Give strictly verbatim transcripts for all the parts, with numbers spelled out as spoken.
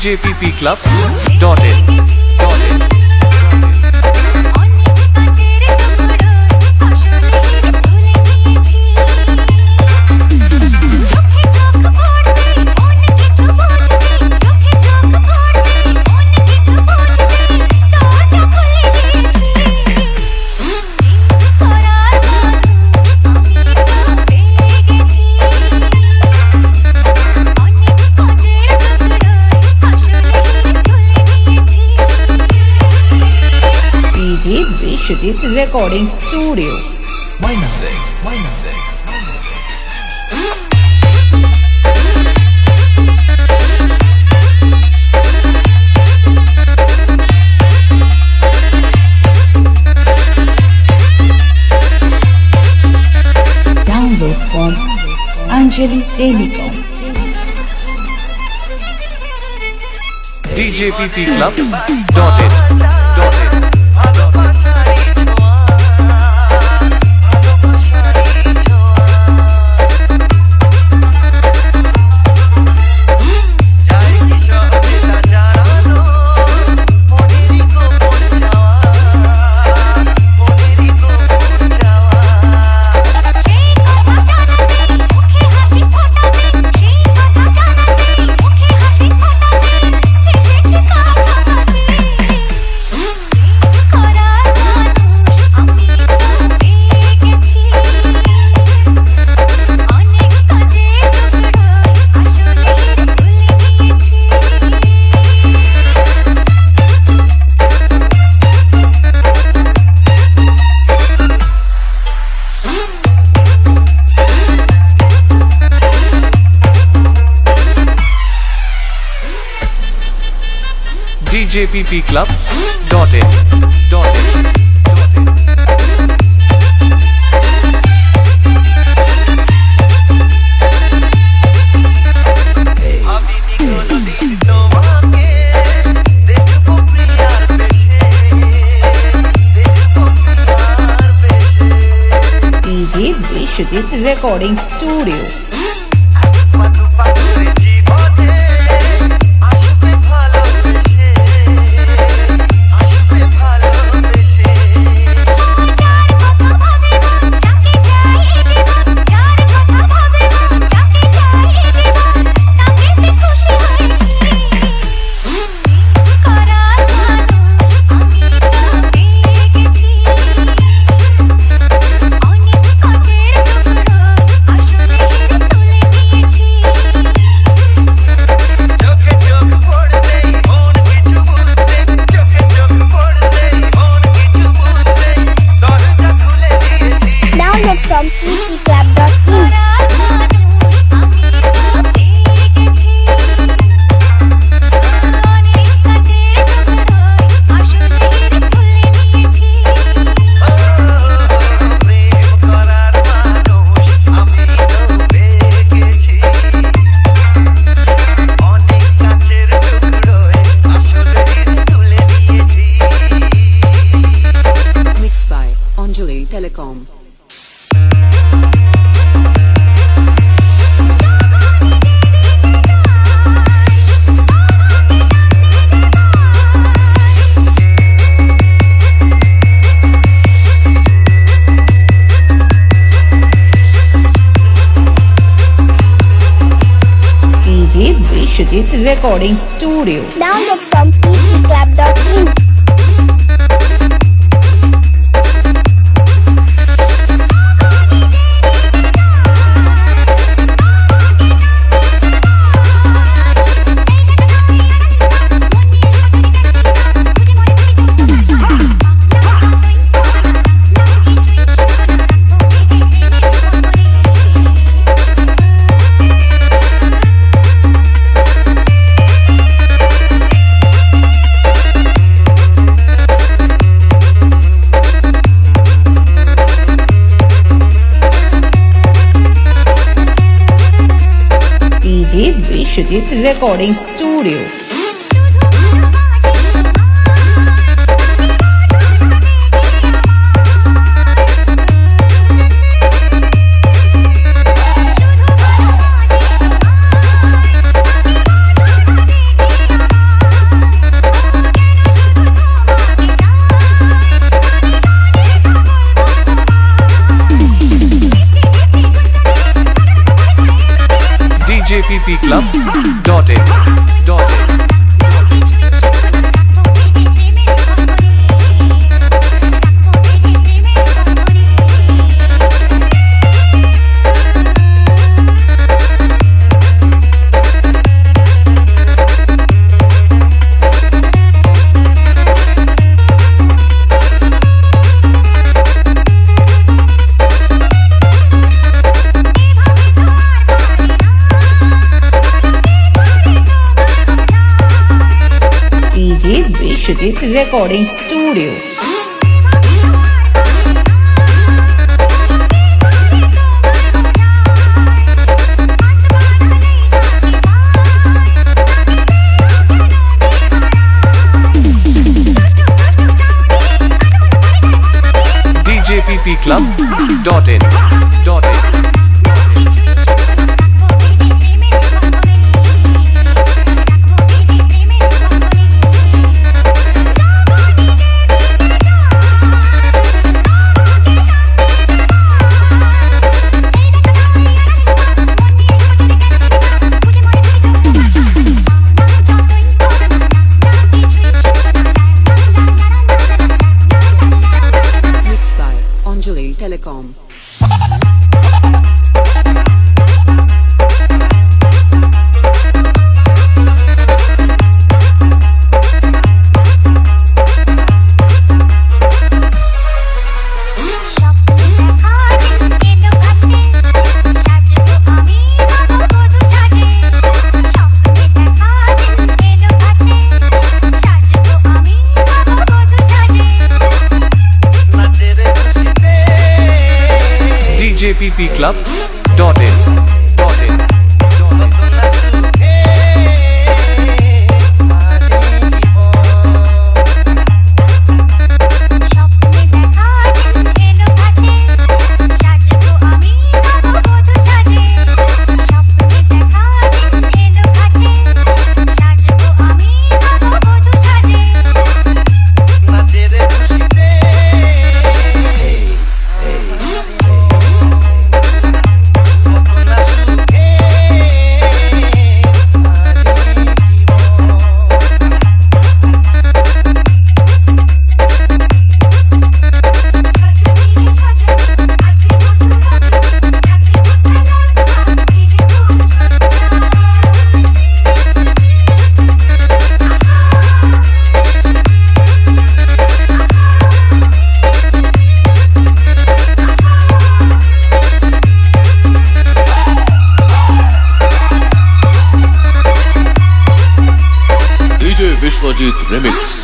d j p p club dot in. Vishudit Recording Studio. Minus six, minus six. Download from Anjali Telecom. d j p p club dot in. d j p p club dot in. D J Vishudit Recording Studio. From j p p club dot in. Mixed by Anjali Telecom. Vishudit Recording Studio. Download from j p p club dot in. Vishudit Recording Studio. Vishudit Recording Studio. j p p club dot in Anjali Telecom. j p p club dot in Vishudit Remix.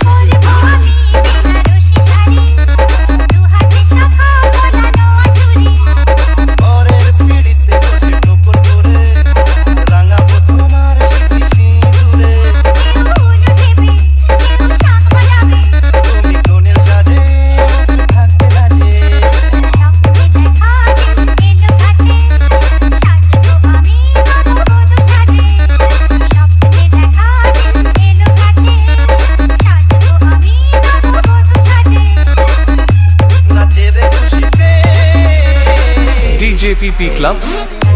j p p club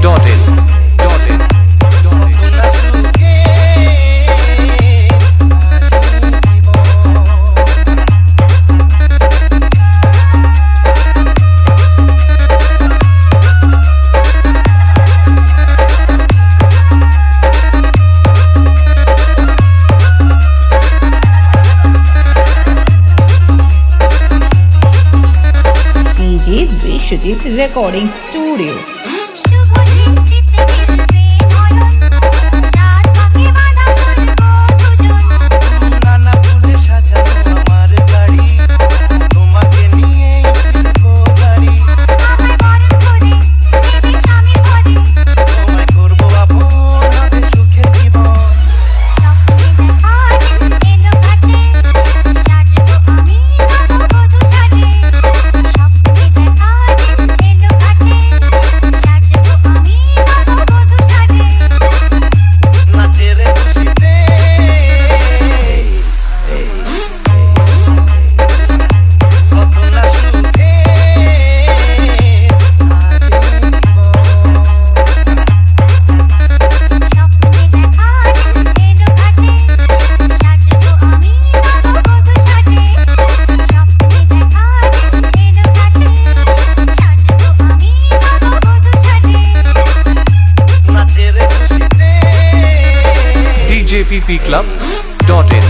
dot in Vishudit Recording Studio. j p p club dot in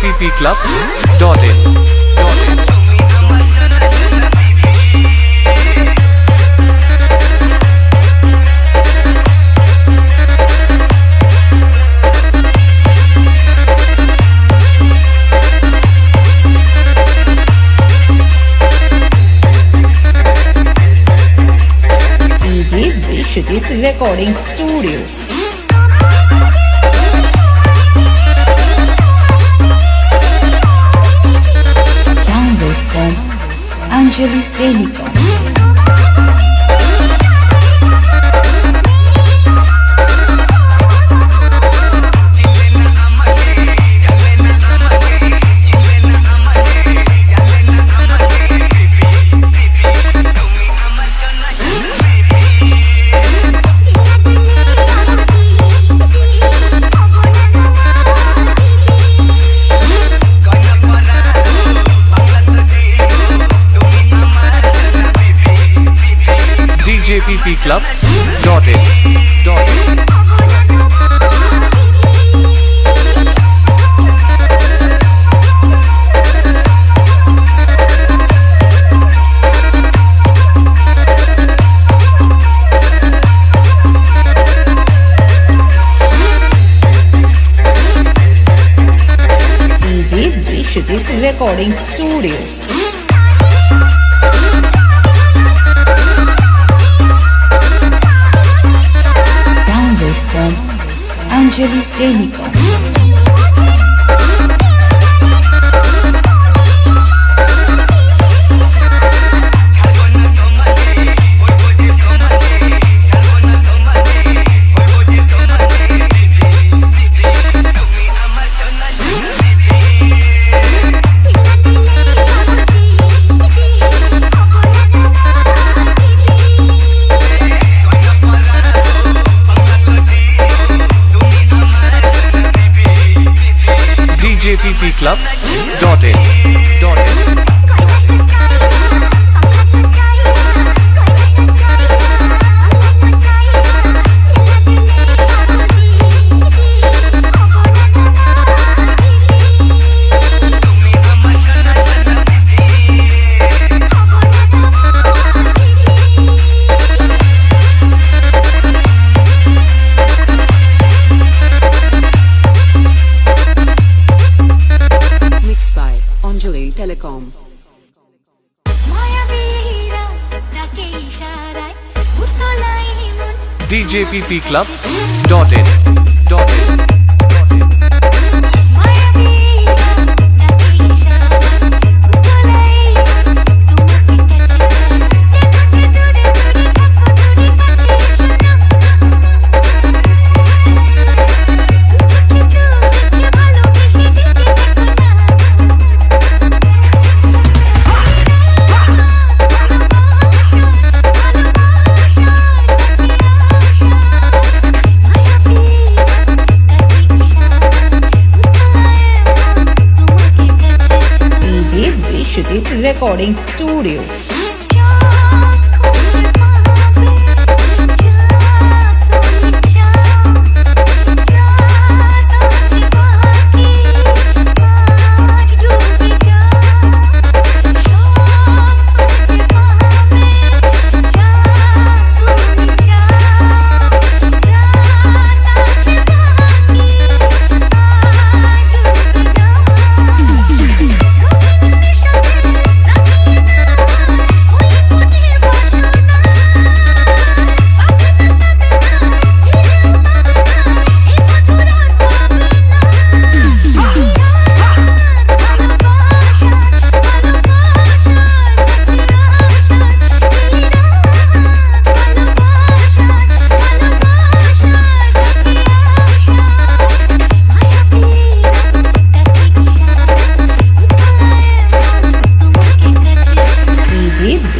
j p p club dot in. Vishudit Recording Studio. Download from Anjali Telecom. j p p club dot in. D J Vishudit Recording Studio. Anjali Telecom. j p p club dot in. Anjali Telecom. d j p p club dot in. Recording Studio.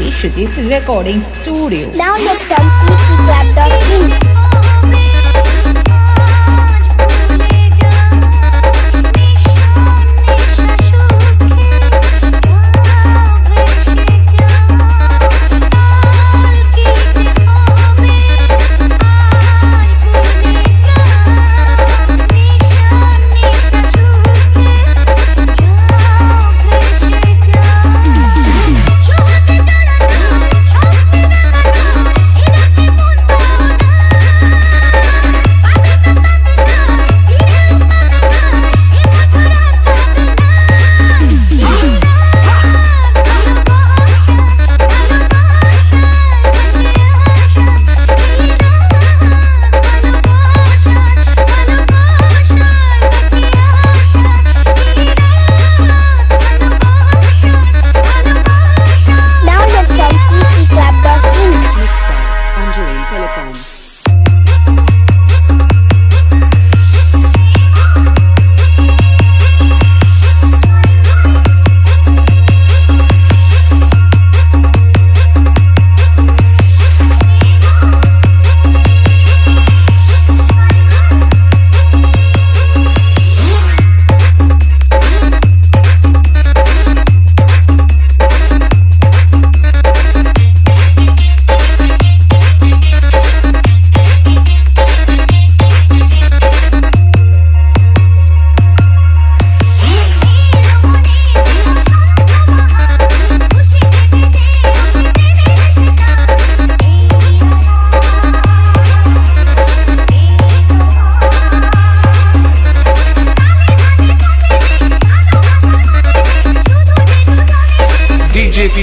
Vishudit Recording Studio. Download from j p p club dot in.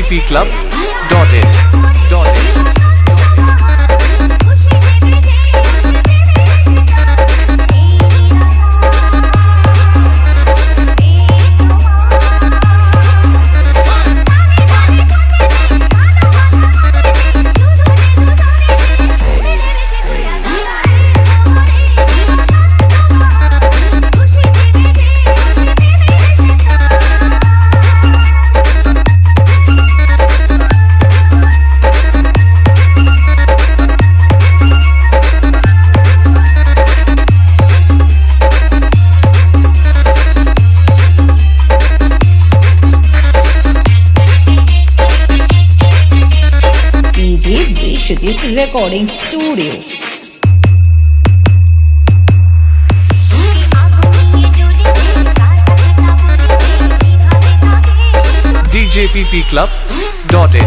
j p p club dot in. Vishudit Recording Studio. j p p club dot in.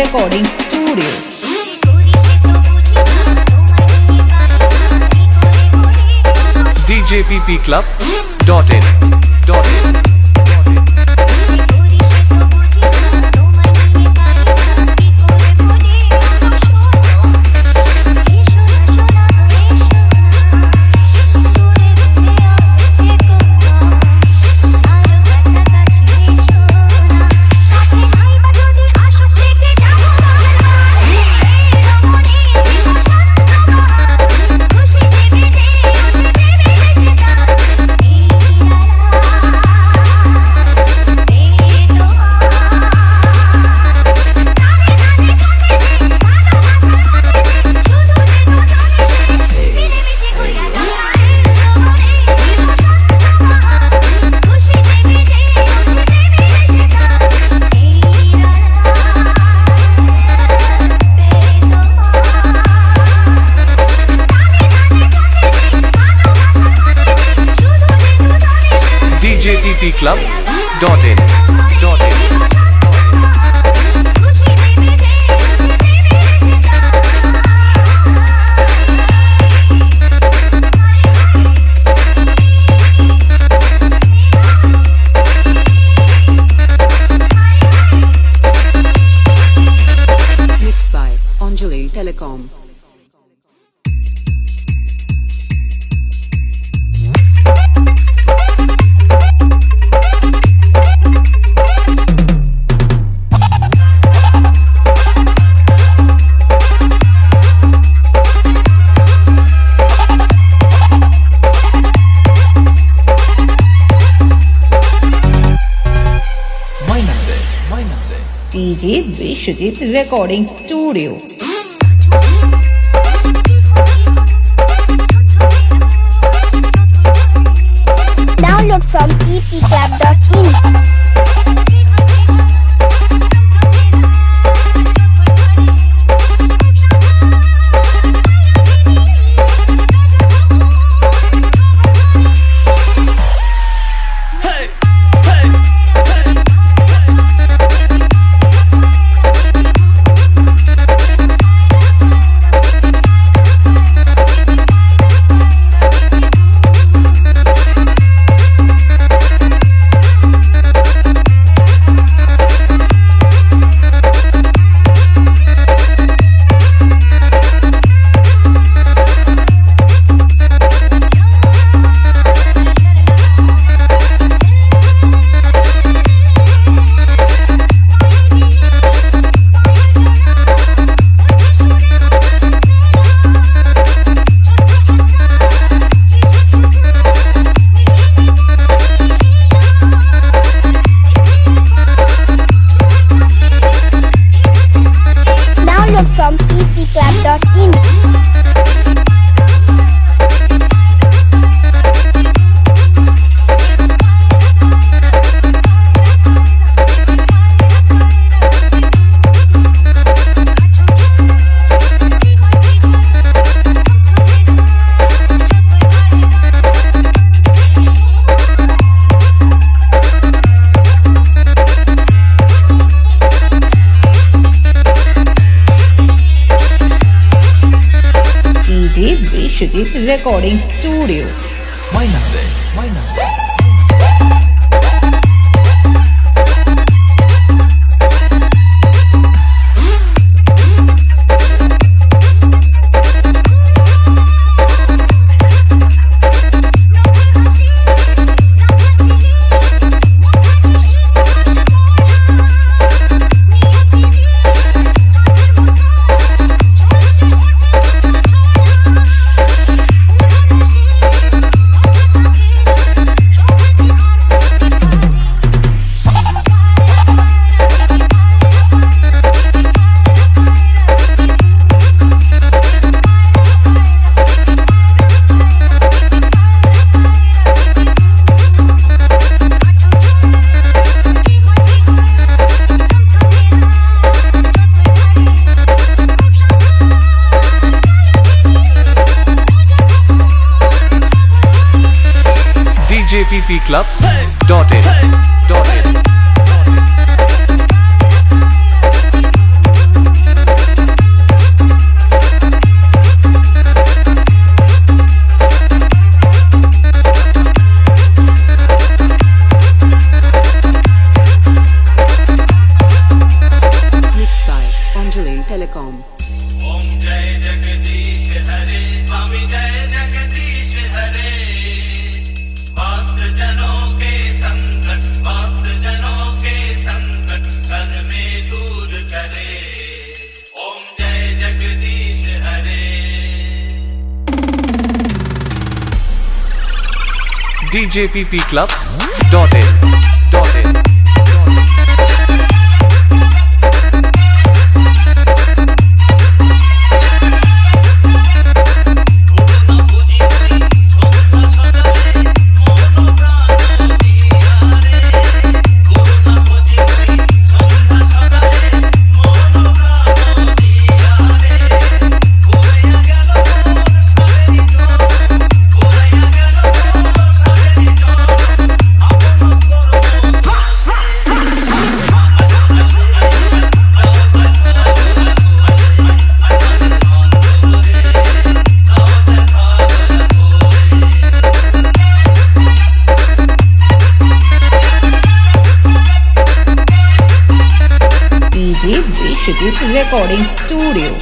Recording Studio. d j p p club dot in. j p p club dot in. Mixed by Anjali Telecom. D J Vishudit Recording Studio. Download from j p p club dot in. Vishudit Recording Studio. Minus it, minus it. J P P club dot in. Mixed by Anjali Telecom. D J P P club dot in. Vishudit Recording Studio.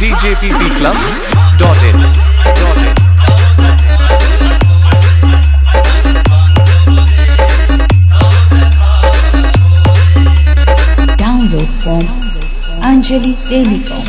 D J P P club dot in. From Anjali Telecom. Anjali Telecom.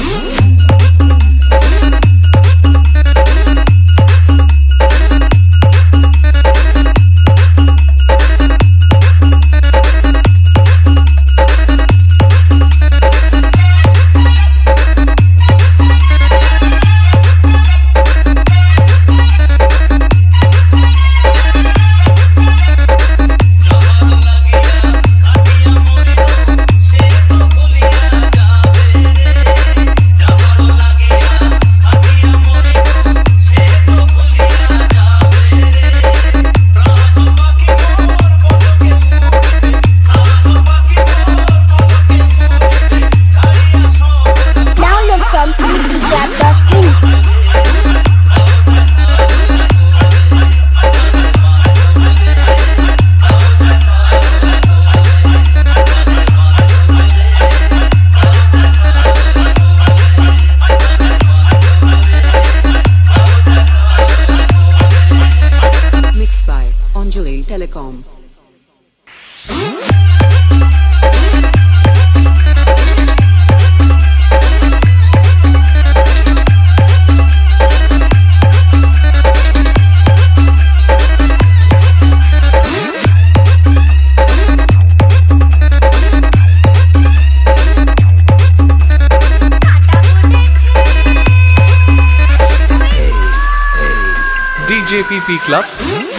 D J P P club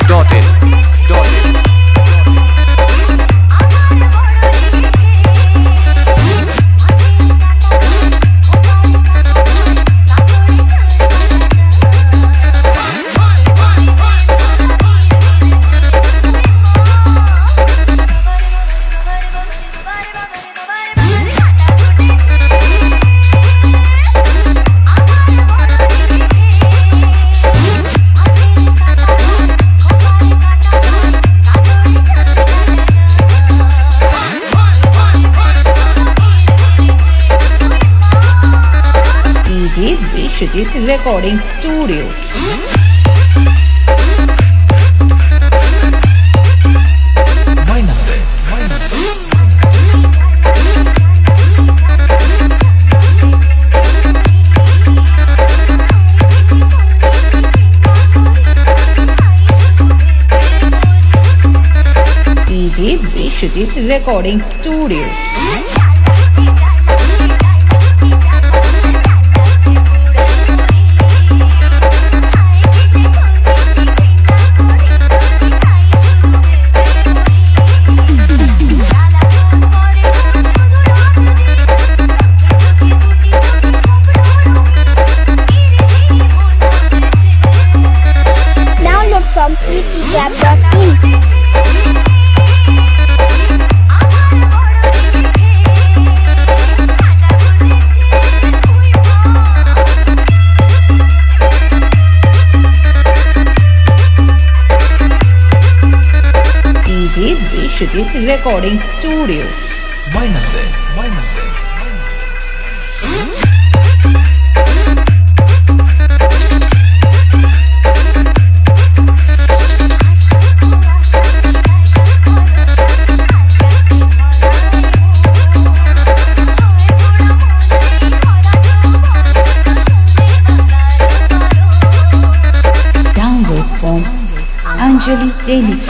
dot in. Vishudit Recording Studio. D J Vishudit Recording Studio. Download from j p p club dot in. Vishudit Recording Studio. Minus it, minus it. Download from Anjali Telecom.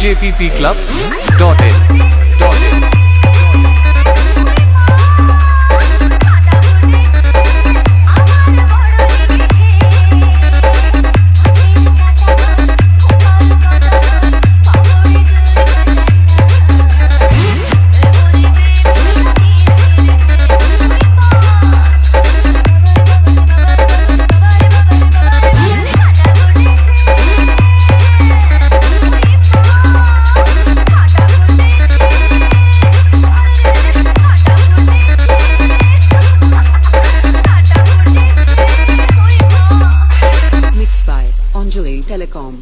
j p p club dot in. Anjali Telecom.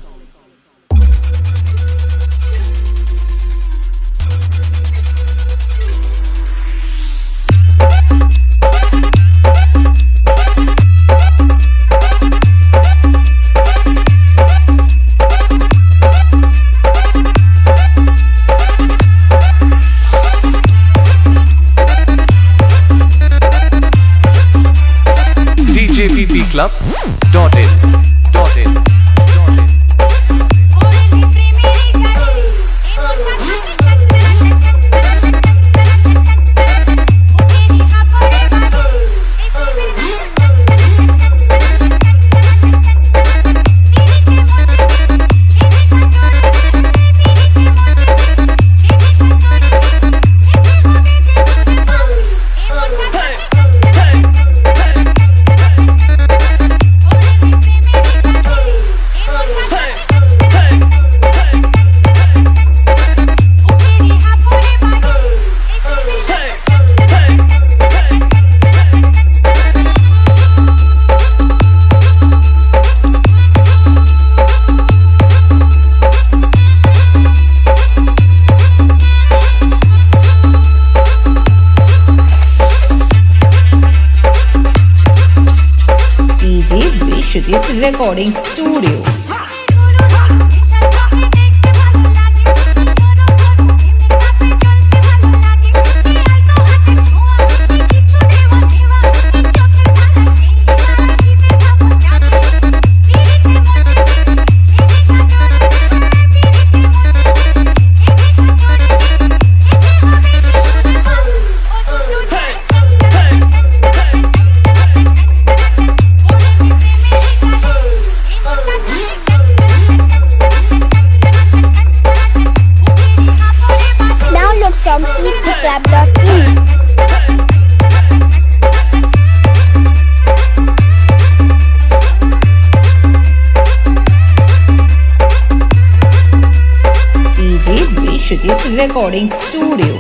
j p p club dot in. Vishudit Recording Studio. Yeah. Vishudit Recording Studio.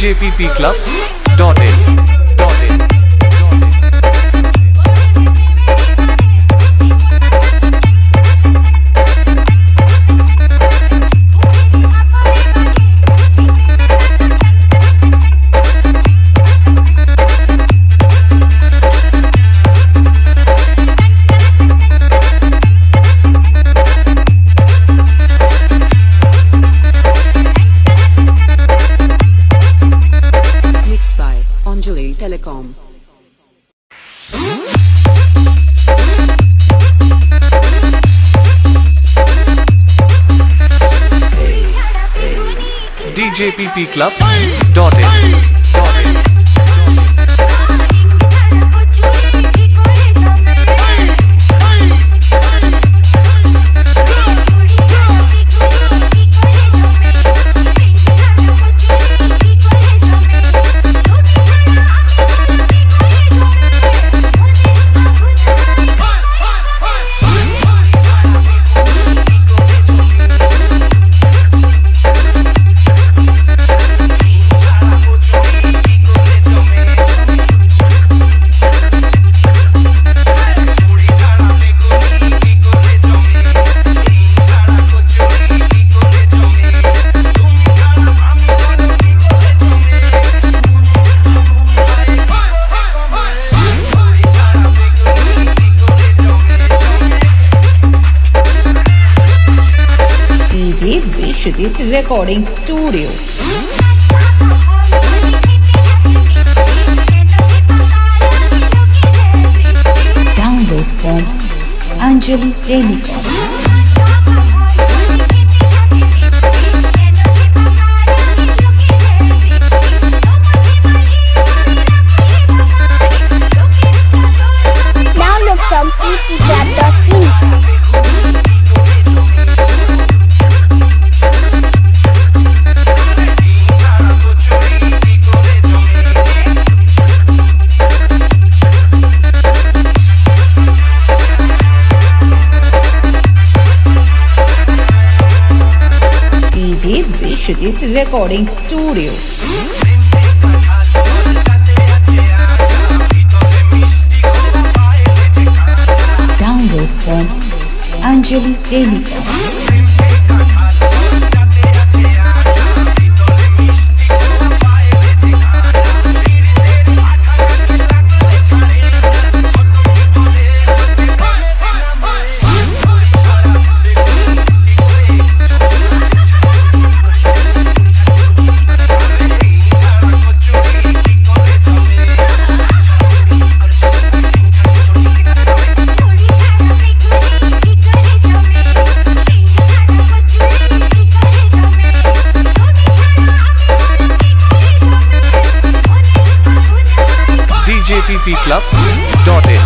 j p p club dot in by Anjali Telecom. d j p p club dot in Vishudit Recording Studio. Download from Anjali Telecom. Vishudit Recording Studio. Download from Anjali Telecom. j p p club dot in